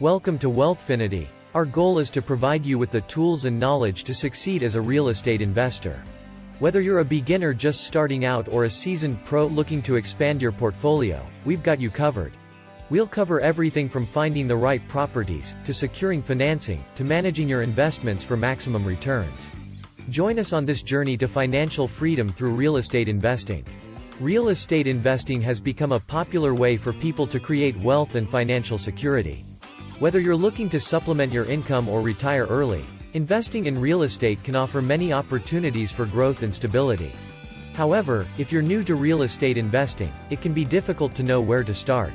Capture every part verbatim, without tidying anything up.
Welcome to Wealthfinity. Our goal is to provide you with the tools and knowledge to succeed as a real estate investor. Whether you're a beginner just starting out or a seasoned pro looking to expand your portfolio, we've got you covered. We'll cover everything from finding the right properties, to securing financing, to managing your investments for maximum returns. Join us on this journey to financial freedom through real estate investing. Real estate investing has become a popular way for people to create wealth and financial security. Whether you're looking to supplement your income or retire early, investing in real estate can offer many opportunities for growth and stability. However, if you're new to real estate investing, it can be difficult to know where to start.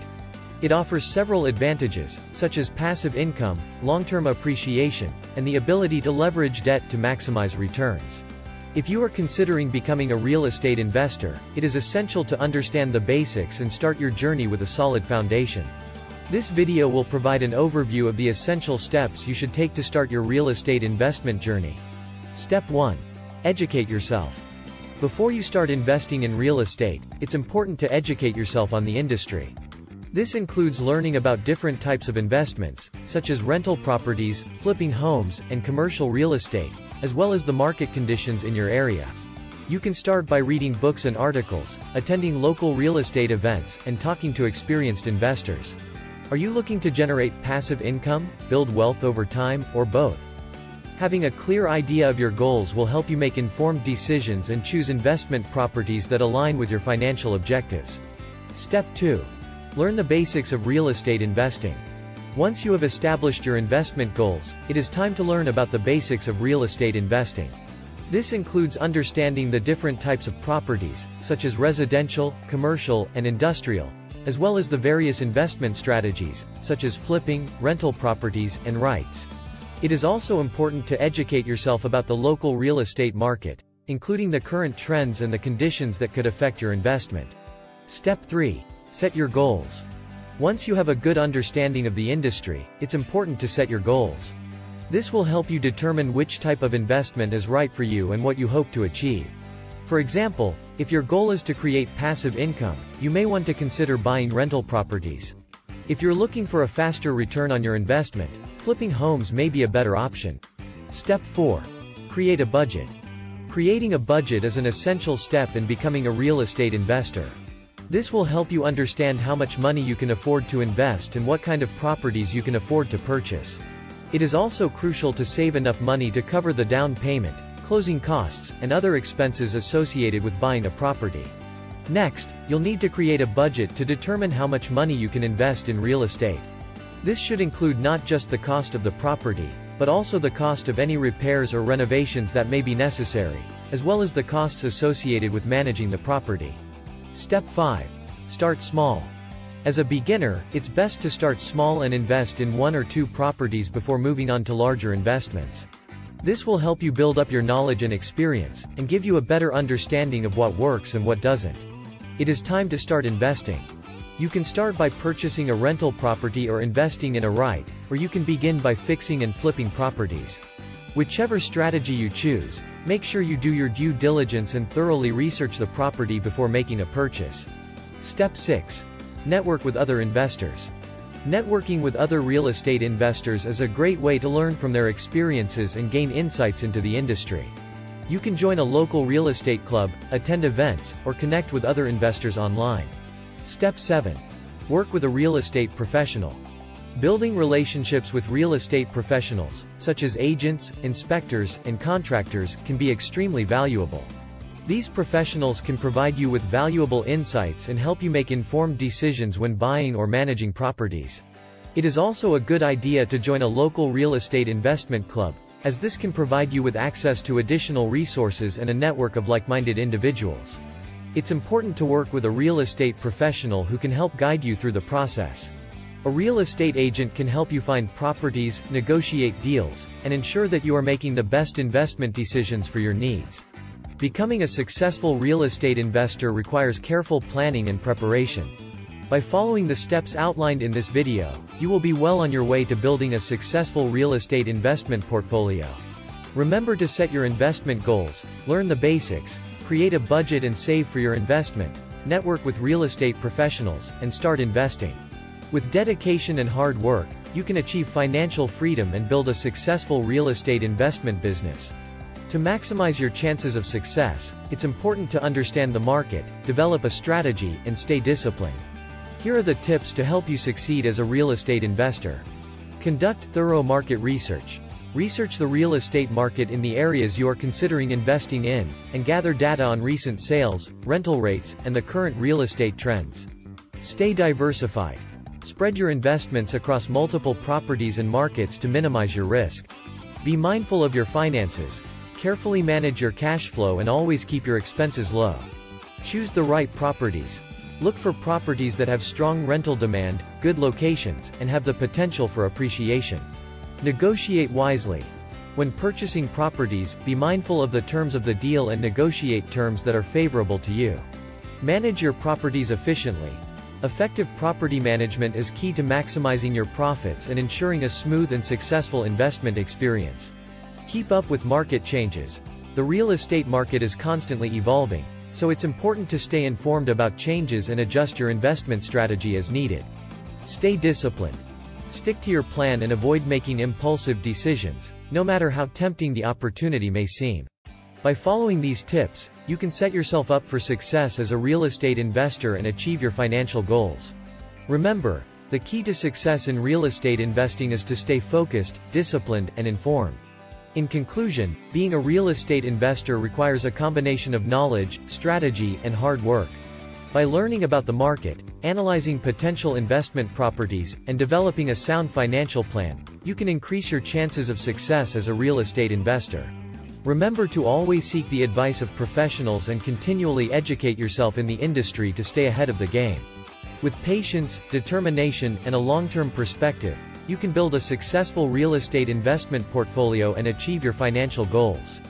It offers several advantages, such as passive income, long-term appreciation, and the ability to leverage debt to maximize returns. If you are considering becoming a real estate investor, it is essential to understand the basics and start your journey with a solid foundation. This video will provide an overview of the essential steps you should take to start your real estate investment journey. Step one. Educate yourself. Before you start investing in real estate, it's important to educate yourself on the industry. This includes learning about different types of investments, such as rental properties, flipping homes, and commercial real estate, as well as the market conditions in your area. You can start by reading books and articles, attending local real estate events, and talking to experienced investors. Are you looking to generate passive income, build wealth over time, or both? Having a clear idea of your goals will help you make informed decisions and choose investment properties that align with your financial objectives. Step two. Learn the basics of real estate investing. Once you have established your investment goals, it is time to learn about the basics of real estate investing. This includes understanding the different types of properties, such as residential, commercial, and industrial, as well as the various investment strategies, such as flipping, rental properties, and R E I Ts. It is also important to educate yourself about the local real estate market, including the current trends and the conditions that could affect your investment. Step three. Set your goals. Once you have a good understanding of the industry, it's important to set your goals. This will help you determine which type of investment is right for you and what you hope to achieve. For example, if your goal is to create passive income, you may want to consider buying rental properties. If you're looking for a faster return on your investment, flipping homes may be a better option. Step four. Create a budget. Creating a budget is an essential step in becoming a real estate investor. This will help you understand how much money you can afford to invest and what kind of properties you can afford to purchase. It is also crucial to save enough money to cover the down payment, closing costs, and other expenses associated with buying a property. Next, you'll need to create a budget to determine how much money you can invest in real estate. This should include not just the cost of the property, but also the cost of any repairs or renovations that may be necessary, as well as the costs associated with managing the property. Step five. Start small. As a beginner, it's best to start small and invest in one or two properties before moving on to larger investments. This will help you build up your knowledge and experience, and give you a better understanding of what works and what doesn't. It is time to start investing. You can start by purchasing a rental property or investing in a R E I T, or you can begin by fixing and flipping properties. Whichever strategy you choose, make sure you do your due diligence and thoroughly research the property before making a purchase. Step six. Network with other investors. Networking with other real estate investors is a great way to learn from their experiences and gain insights into the industry. You can join a local real estate club, attend events, or connect with other investors online. Step seven. Work with a real estate professional. Building relationships with real estate professionals, such as agents, inspectors, and contractors, can be extremely valuable. These professionals can provide you with valuable insights and help you make informed decisions when buying or managing properties. It is also a good idea to join a local real estate investment club, as this can provide you with access to additional resources and a network of like-minded individuals. It's important to work with a real estate professional who can help guide you through the process. A real estate agent can help you find properties, negotiate deals, and ensure that you are making the best investment decisions for your needs. Becoming a successful real estate investor requires careful planning and preparation. By following the steps outlined in this video, you will be well on your way to building a successful real estate investment portfolio. Remember to set your investment goals, learn the basics, create a budget and save for your investment, network with real estate professionals, and start investing. With dedication and hard work, you can achieve financial freedom and build a successful real estate investment business. To maximize your chances of success, it's important to understand the market, develop a strategy, and stay disciplined. Here are the tips to help you succeed as a real estate investor. Conduct thorough market research. Research the real estate market in the areas you are considering investing in, and gather data on recent sales, rental rates, and the current real estate trends. Stay diversified. Spread your investments across multiple properties and markets to minimize your risk. Be mindful of your finances. Carefully manage your cash flow and always keep your expenses low. Choose the right properties. Look for properties that have strong rental demand, good locations, and have the potential for appreciation. Negotiate wisely. When purchasing properties, be mindful of the terms of the deal and negotiate terms that are favorable to you. Manage your properties efficiently. Effective property management is key to maximizing your profits and ensuring a smooth and successful investment experience. Keep up with market changes. The real estate market is constantly evolving, so it's important to stay informed about changes and adjust your investment strategy as needed. Stay disciplined. Stick to your plan and avoid making impulsive decisions, no matter how tempting the opportunity may seem. By following these tips, you can set yourself up for success as a real estate investor and achieve your financial goals. Remember, the key to success in real estate investing is to stay focused, disciplined, and informed. In conclusion, being a real estate investor requires a combination of knowledge, strategy, and hard work. By learning about the market, analyzing potential investment properties, and developing a sound financial plan, you can increase your chances of success as a real estate investor. Remember to always seek the advice of professionals and continually educate yourself in the industry to stay ahead of the game. With patience, determination, and a long-term perspective, you can build a successful real estate investment portfolio and achieve your financial goals.